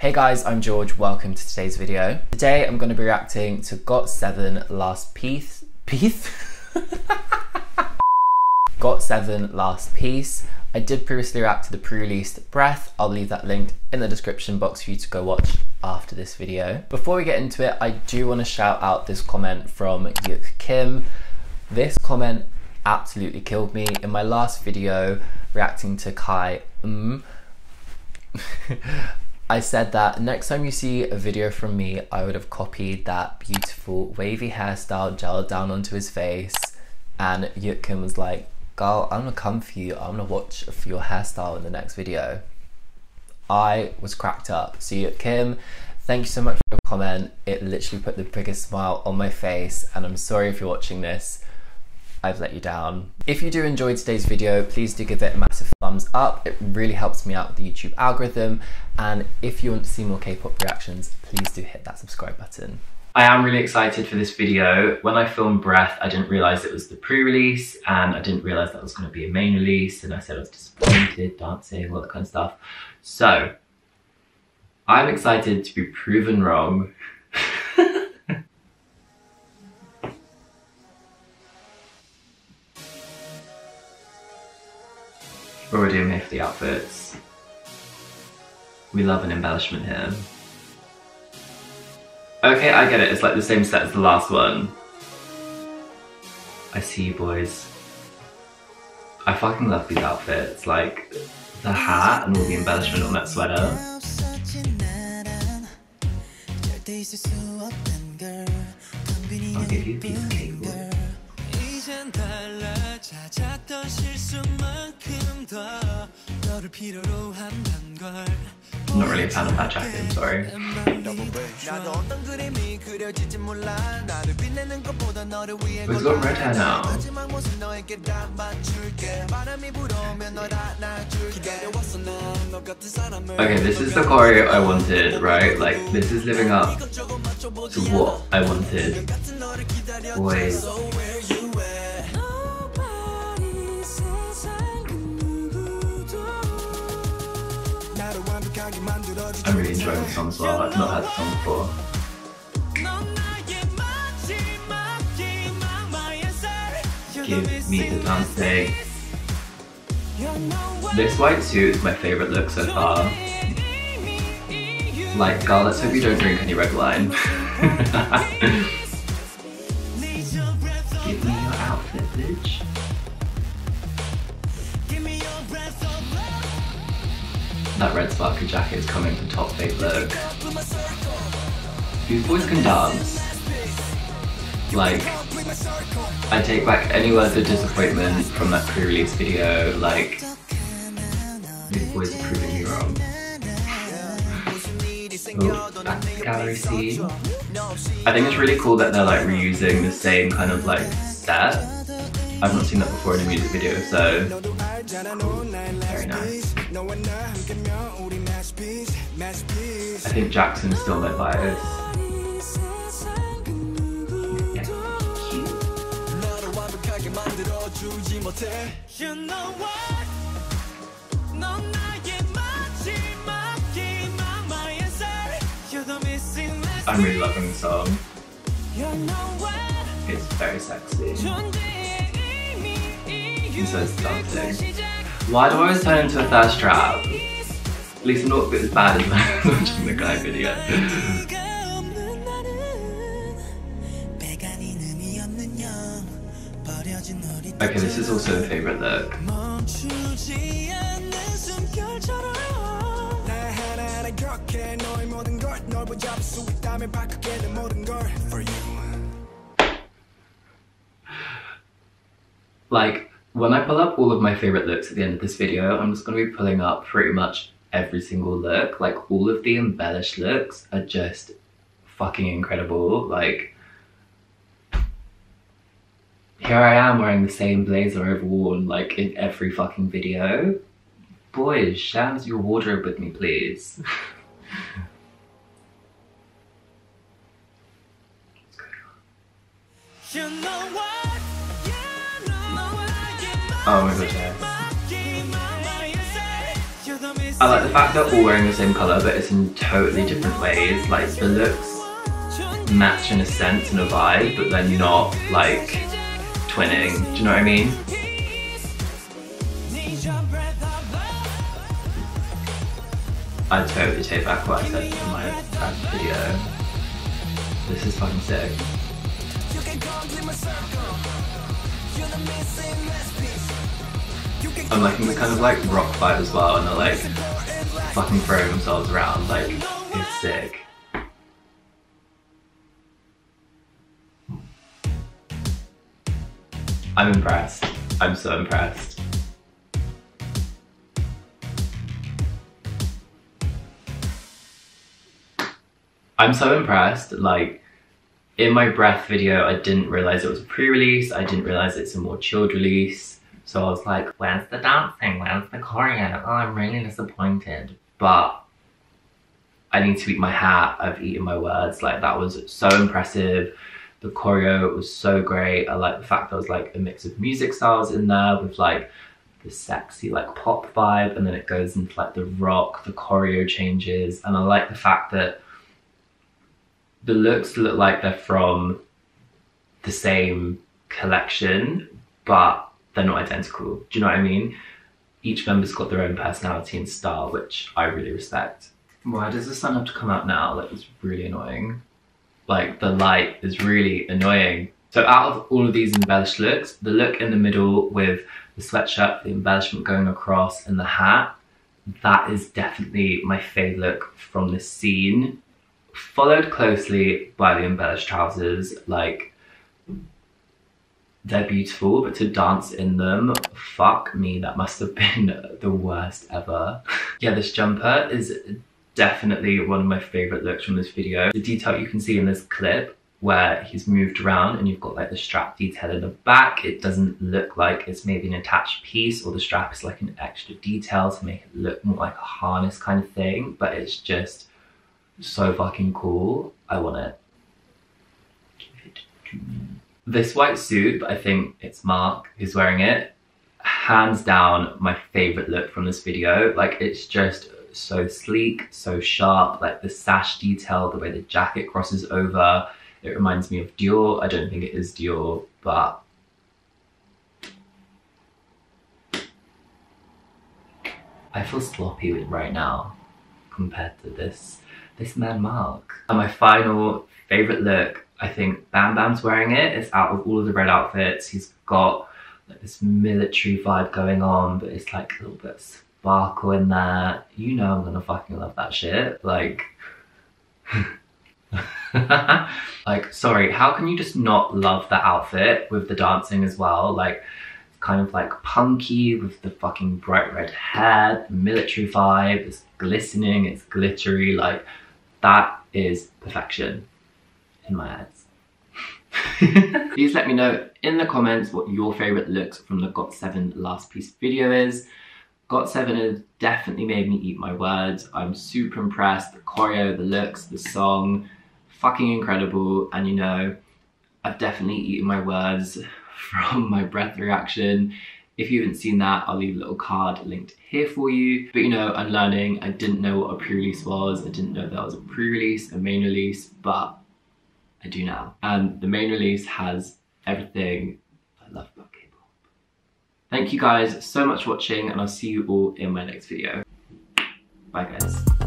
Hey guys, I'm George, welcome to today's video. Today I'm going to be reacting to Got7 Last Piece. Got7 Last Piece. I did previously react to the pre-released Breath. I'll leave that linked in the description box for you to go watch after this video. Before we get into it, I do want to shout out this comment from Yook Kim. This comment absolutely killed me. In my last video reacting to Kai, I said that next time you see a video from me, I would have copied that beautiful wavy hairstyle gelled down onto his face, and Yook Kim was like, girl, I'm gonna come for you, I'm gonna watch for your hairstyle in the next video. I was cracked up. So Yook Kim, thank you so much for your comment. It literally put the biggest smile on my face, and I'm sorry if you're watching this, I've let you down. If you do enjoy today's video, please do give it a massive thumbs up. It really helps me out with the YouTube algorithm. And if you want to see more K-pop reactions, please do hit that subscribe button. I am really excited for this video. When I filmed Breath, I didn't realize it was the pre-release, and I didn't realize that was going to be a main release. And I said I was disappointed, dancing, all that kind of stuff. So I'm excited to be proven wrong. We're already in here for the outfits. We love an embellishment here. Okay, I get it. It's like the same set as the last one. I see you boys. I fucking love these outfits. Like the hat and all the embellishment on that sweater. I'll give you a piece of cake, boy. I'm not really a fan of that jacket, I'm sorry. But he's got red hair now. Okay, this is the choreo I wanted, right? Like, this is living up to what I wanted. Boys. I'm really enjoying the song as well. I've not heard the song before. Give me the dancing. This white suit is my favourite look so far. Like, girl, let's hope you don't drink any red wine. Give me your outfit, bitch. That red sparkly jacket is coming from top fade look. These boys can dance. Like, I take back any words of disappointment from that pre-release video. Like, these boys are proving me wrong. Ooh, back to the gallery scene. I think it's really cool that they're like reusing the same kind of like set. I've not seen that before in a music video, so cool. Very nice. I think Jackson is still my bias. Yeah, cute. I'm really loving the song. It's very sexy. And so it's dancing. Why do I always turn into a thirst trap? At least I'm not a bit as bad as when I was watching the guy video. Okay, this is also a favourite look. Like, when I pull up all of my favourite looks at the end of this video, I'm just going to be pulling up pretty much every single look. Like, all of the embellished looks are just fucking incredible. Like, here I am wearing the same blazer I've worn, like, in every fucking video. Boys, shams your wardrobe with me, please. What's going on? You know what? Oh my gosh, yes. I like the fact they're all wearing the same colour, but it's in totally different ways. Like, the looks match in a sense and a vibe, but they're not, like, twinning. Do you know what I mean? I totally take back what I said in my last video. This is fucking sick. I'm liking the kind of like rock vibe as well, and they're like fucking throwing themselves around, like it's sick. I'm impressed. I'm so impressed. I'm so impressed, like, in my Breath video, I didn't realise it was a pre-release, I didn't realise it's a more chilled release, so I was like, where's the dancing, where's the choreo, oh, I'm really disappointed. But I need to eat my hat, I've eaten my words, like, that was so impressive, the choreo was so great, I like the fact there was, like, a mix of music styles in there with, like, the sexy, like, pop vibe, and then it goes into, like, the rock, the choreo changes, and I like the fact that the looks look like they're from the same collection, but they're not identical. Do you know what I mean? Each member's got their own personality and style, which I really respect. Why does the sun have to come out now? Like, it's really annoying. Like, the light is really annoying. So out of all of these embellished looks, the look in the middle with the sweatshirt, the embellishment going across, and the hat, that is definitely my fave look from this scene. Followed closely by the embellished trousers, like, they're beautiful, but to dance in them, fuck me, that must have been the worst ever. Yeah, this jumper is definitely one of my favourite looks from this video. The detail you can see in this clip where he's moved around and you've got like the strap detail in the back, it doesn't look like it's maybe an attached piece, or the strap is like an extra detail to make it look more like a harness kind of thing, but it's just so fucking cool. I want it. This white suit, I think it's Mark who's wearing it, hands down my favourite look from this video. Like, it's just so sleek, so sharp, like the sash detail, the way the jacket crosses over, it reminds me of Dior. I don't think it is Dior, but I feel sloppy right now compared to this man Mark. And my final favourite look, I think Bam Bam's wearing it. It's out of all of the red outfits. He's got like this military vibe going on, but it's like a little bit of sparkle in there. You know I'm gonna fucking love that shit. Like, like, sorry, how can you just not love that outfit with the dancing as well? Like, kind of like punky with the fucking bright red hair, military vibe, it's glistening, it's glittery, like, that is perfection in my eyes. Please let me know in the comments what your favourite looks from the Got7 Last Piece video is. Got7 has definitely made me eat my words. I'm super impressed. The choreo, the looks, the song, fucking incredible. And you know, I've definitely eaten my words from my Breath reaction. If you haven't seen that, I'll leave a little card linked here for you. But you know, I'm learning. I didn't know what a pre-release was. I didn't know there was a pre-release, a main release, but I do now. And the main release has everything I love about K-pop. Thank you guys so much for watching, and I'll see you all in my next video. Bye guys.